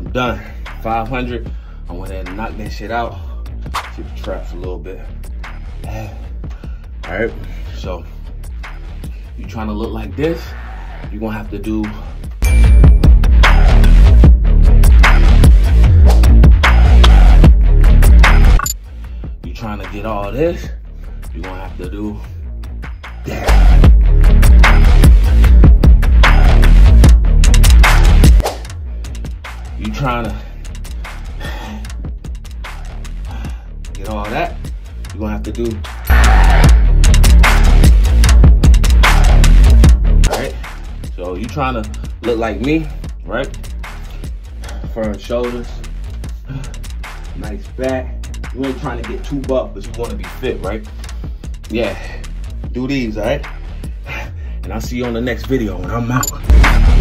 I'm done. 500. I went ahead and knocked that shit out. Keep the traps a little bit. All right, so you trying to look like this, you're gonna have to do get all this, you're gonna have to do that. You trying to get all that, you're gonna have to do. Alright, so you trying to look like me, right? Firm shoulders, nice back. You ain't trying to get too buff, but you want to be fit, right? Yeah, do these, all right? And I'll see you on the next video, and I'm out.